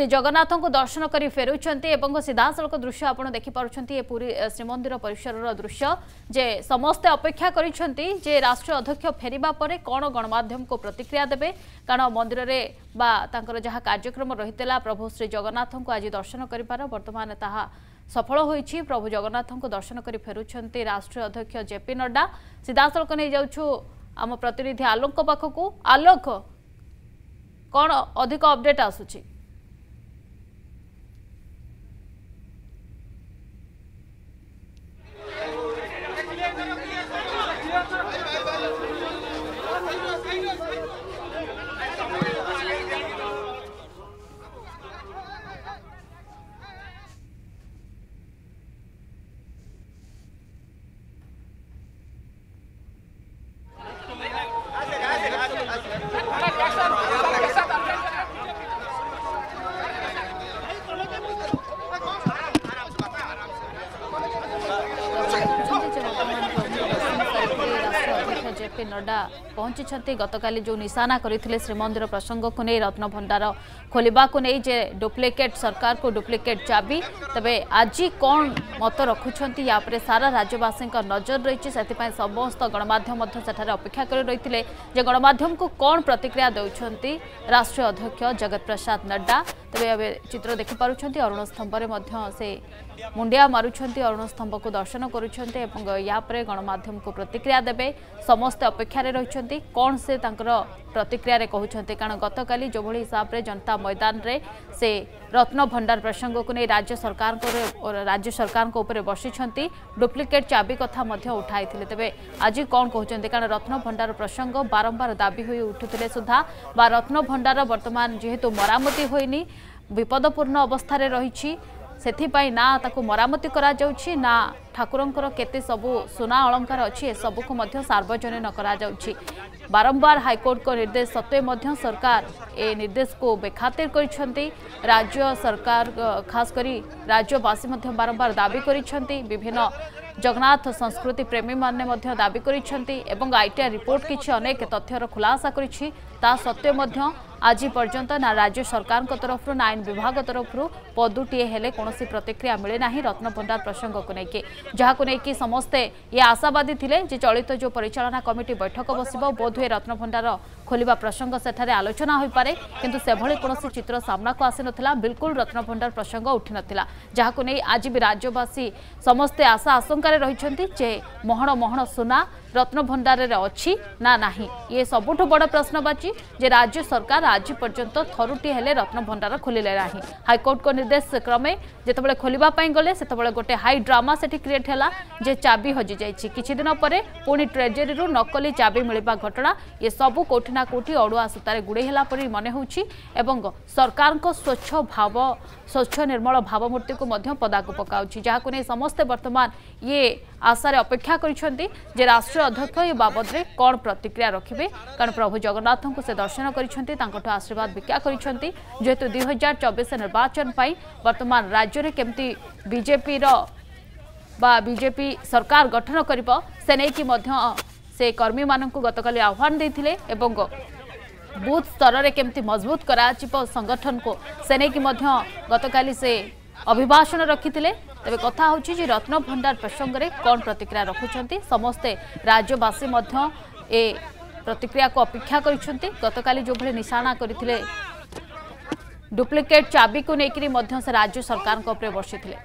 श्री जगन्नाथ को दर्शन कर फेरुंटे सीधासलख दृश्य आप देखिपुं पूरी श्रीमंदिर परिसर दृश्य जे समस्ते अपेक्षा जे राष्ट्र अध्यक्ष फेरिबा परे कौन गणमाध्यम को प्रतिक्रिया देबे कारण मंदिर में बार जहाँ कार्यक्रम रही प्रभु श्री जगन्नाथ को आज दर्शन कर वर्तमान ताहा सफल होईछि। प्रभु जगन्नाथ को दर्शन कर फेरुंटे राष्ट्रीय अध्यक्ष जेपी नड्डा सीधासलख नहीं जाऊँ आम प्रतिनिधि आलोक पाखक। आलोक कौन अधिक अपडेट आसुछि? जेपी नड्डा पहुंची गतकाली जो निशाना करते श्रीमंदिर प्रसंग को नहीं रत्न भंडार खोलने को नहीं जे डुप्लिकेट सरकार को डुप्लिकेट चाबी तबे आज कौन मत रखुंट या सारा राज्यवासी नजर रही से समस्त गणमाध्यम अपेक्षा कर रही है गणमाध्यम को कौन प्रतिक्रिया दे राष्ट्रीय अध्यक्ष जगत प्रसाद नड्डा। तबे चित्र देखिपुं अरुण स्तंभर से मुंडिया मारुंट अरुण स्तंभ को दर्शन करें गणमाध्यम को प्रतिक्रिया देवे समस्त अपेक्षा रही कौन से प्रतिक्रिया कहते कारण गतकाली जो भली हिसाब से जनता मैदान रे से रत्न भंडार प्रसंग को नहीं राज्य सरकार को ऊपर बसी डुप्लिकेट चाबी कथा उठाई तेज आज कौन कहते कारण रत्न भंडार प्रसंग बारंबार दाबी हो उठुते सुधा बा रत्न भंडार बर्तमान जेहेतु मरामती होनी विपदपूर्ण अवस्था रही सेथिपाई ना ताको मरामती करा जाउछि ना ठाकुरंकर केते सबु सोना अलंकार अछि सबु को मध्य सार्वजनिक न करा जाउछि। बारंबार हाईकोर्ट को निर्देश सत्वे मध्य सरकार ए निर्देश को बेखातिर करिसंती राज्य सरकार खास करी राज्यवासी मध्य बारंबार दाबी करिसंती विभिन्न जगन्नाथ संस्कृति प्रेमी माने मध्य दाबी करिसंती एवं आईटीआई रिपोर्ट किछि अनेक तथ्यर खुलासा करिछि ता सत्वे मध्य आज पर्यंत ना राज्य सरकार तरफ ना आईन विभाग तरफ पदुटे हेले कौन प्रतिक्रिया मिले ना रत्नभंडार प्रसंग को लेकिन जहाँ को लेकिन समस्ते ये आशावादी थे चलित तो जो परिचालना कमिटी बैठक बस बोधहुए रत्नभंडार खोलिबा प्रसंग सेठारे आलोचना हो पारे किंतु सेभली कौन चित्र सामना को आसी नथिला बिल्कुल रत्नभंडार प्रसंग उठी नथिला जहाँ को नहीं आज भी राज्यवासी समस्ते आशा आशंकार रही जे महण महण सुना रत्नभंडार अच्छी ना नाही ये सबुठ बड़ प्रश्नवाची जे राज्य सरकार आज पर्यंत थरुटी हेले रत्नभंडार खोलिले नाही। हाईकोर्ट को निर्देश क्रमे जेतबेले खोलिबा पई गले सेतबेले गोटे हाई ड्रामा सेठी क्रिएट हैला जे चाबी हजि जायछि किछि दिन परे पुणी ट्रेजरी रु नकली चाबी मिलबा घटना ये सबु कोठी ना कोठी अड़ुआ सुतारे गुड़े हेला परि मने होछि एवं सरकार को स्वच्छ निर्मल भावमूर्ति को मध्य पदाक पकाउछि जहा को नै समस्त वर्तमान ये आशार अपेक्षा करिसेंती जे राष्ट्रीय अध्यक्ष ये बाबद रे कोन प्रतिक्रिया रखिबे कारण प्रभु जगन्नाथ को से दर्शन करिसेंती तांकोठो आशीर्वाद भिक्षा करिसेंती जेतु 2024 निर्वाचन पाई वर्तमान राज्य रे केमती बीजेपी रो बा बीजेपी सरकार गठन करिबो से नै कि मध्य से कर्मी माननकु गतकाली आह्वान देथिले एवं बूथ स्तर रे केमती मजबूत करा जिवो संगठन को से नै कि मध्य गतकाली से अभिभाषण रखिथिले। तबे कथा होछि जे रत्न भंडार प्रसंग रे कोन प्रतिक्रिया रखुछंती समस्ते राज्यवासी मध्य ए प्रतिक्रिया को अपेक्षा करिसंती गतकाली जो भले निशाना करिथिले डुप्लिकेट चाबी को नेकरी मध्य से राज्य सरकार को ऊपर बर्षिथिले।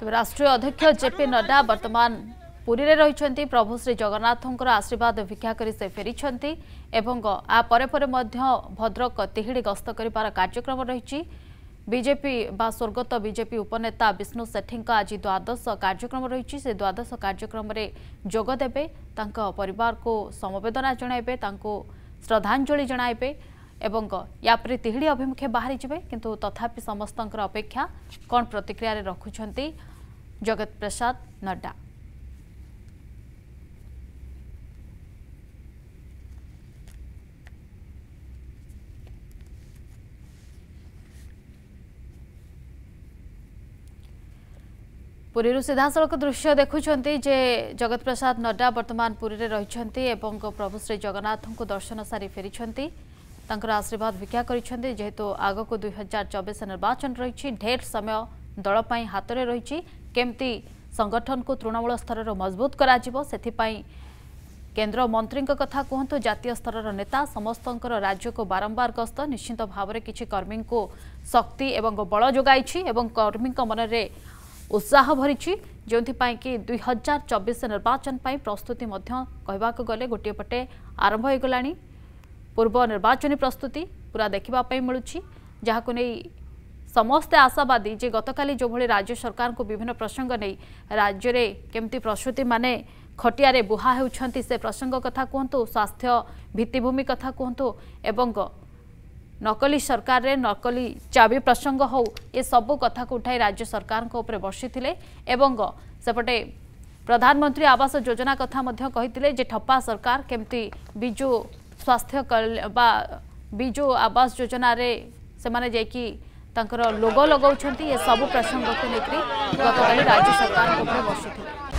तो राष्ट्रीय अध्यक्ष जेपी नड्डा वर्तमान पुरी रे रही प्रभु श्री जगन्नाथ आशीर्वाद भिक्षा कर फेरी एवं आपरे भद्रक तिहिड़ी गस्त कर कार्यक्रम रही। बीजेपी बा स्वर्गत बीजेपी उपनेता विष्णु सेठी आज द्वादश कार्यक्रम रही से द्वादश कार्यक्रम जोगदेवे परिवार को समबेदना जणाइबे श्रद्धांजलि जणाइबे एवं यापर तिहिड़ी अभिमुखे बाहरी जाए किंतु तथापि समस्त अपेक्षा कौन प्रतिक्रिया रखुंट जगत प्रसाद नड्डा। पुरी सीधासख दृश्य देखुंट जे जगत प्रसाद नड्डा बर्तमान पुरी में रही प्रभु श्री जगन्नाथ को दर्शन सारी फेरी आशीर्वाद भिक्षा करेतु आग को 2024 निर्वाचन रही ढेर समय दलपाई हाथ में रही केमती संगठन को तृणमूल स्तर मजबूत कर केन्द्र मंत्री कथा कहतु जातीय स्तर नेता समस्त राज्य को बारंबार गस्त निश्चित भाव में किसी कर्मी को शक्ति और बल जोगाई कर्मी मन में उत्साह भरी जो 2024 निर्वाचन प्रस्तुति कहवाक गले गोटे पटे आरंभ हो गला पूर्व निर्वाचन प्रस्तुति पूरा देखापी मिलूँ जहाँ नहीं समस्ते आशावादी जे गतकाली जो भली राज्य सरकार को विभिन्न प्रसंग नहीं राज्य में केमती प्रस्तुति माने खटिया बुहा होती से प्रसंग कथा कहतु स्वास्थ्य भित्तिभूमि कथा कहतु एवं नकली सरकार रे नकली चाबी प्रसंग हो ये सब कथा को उठाई राज्य सरकार को ऊपर बर्षि थिले एवं सेपटे प्रधानमंत्री आवास योजना कथा मध्य कहितिले जे ठप्पा सरकार केमती बिजु स्वास्थ्य बा बिजु आवास योजना रे से माने जे कि तांकर लोगो लगाउछंती ये सब प्रसंग को लेकर गतकाली राज्य सरकार को ऊपर बर्षि थिले।